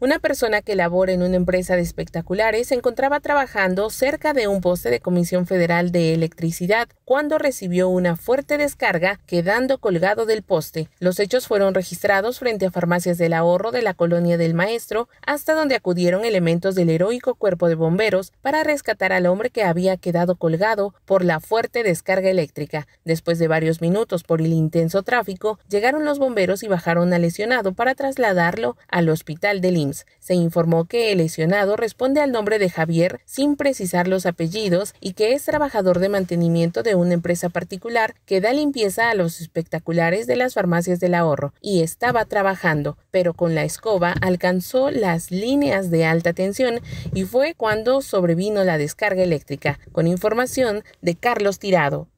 Una persona que labora en una empresa de espectaculares se encontraba trabajando cerca de un poste de Comisión Federal de Electricidad cuando recibió una fuerte descarga quedando colgado del poste. Los hechos fueron registrados frente a farmacias del ahorro de la colonia del Maestro, hasta donde acudieron elementos del heroico Cuerpo de Bomberos para rescatar al hombre que había quedado colgado por la fuerte descarga eléctrica. Después de varios minutos por el intenso tráfico, llegaron los bomberos y bajaron al lesionado para trasladarlo al hospital del IMSS. Se informó que el lesionado responde al nombre de Javier, sin precisar los apellidos, y que es trabajador de mantenimiento de una empresa particular que da limpieza a los espectaculares de las farmacias del ahorro, y estaba trabajando, pero con la escoba alcanzó las líneas de alta tensión y fue cuando sobrevino la descarga eléctrica. Con información de Carlos Tirado.